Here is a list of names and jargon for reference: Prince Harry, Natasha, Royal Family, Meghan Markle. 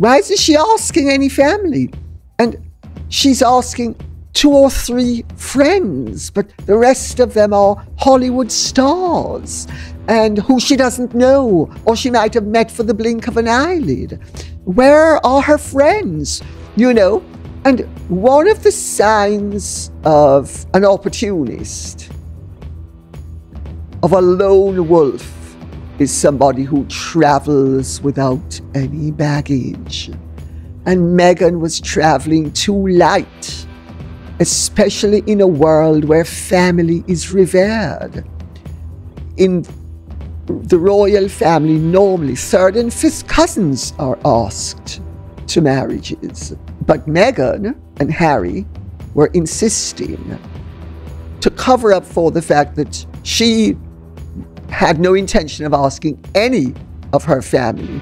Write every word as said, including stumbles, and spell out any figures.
Why isn't she asking any family? And she's asking two or three friends, but the rest of them are Hollywood stars and who she doesn't know, or she might have met for the blink of an eyelid. Where are her friends? You know, and one of the signs of an opportunist, of a lone wolf, is somebody who travels without any baggage. And Meghan was traveling too light, especially in a world where family is revered. In the royal family, normally third and fifth cousins are asked to marriages. But Meghan and Harry were insisting to cover up for the fact that she had no intention of asking any of her family.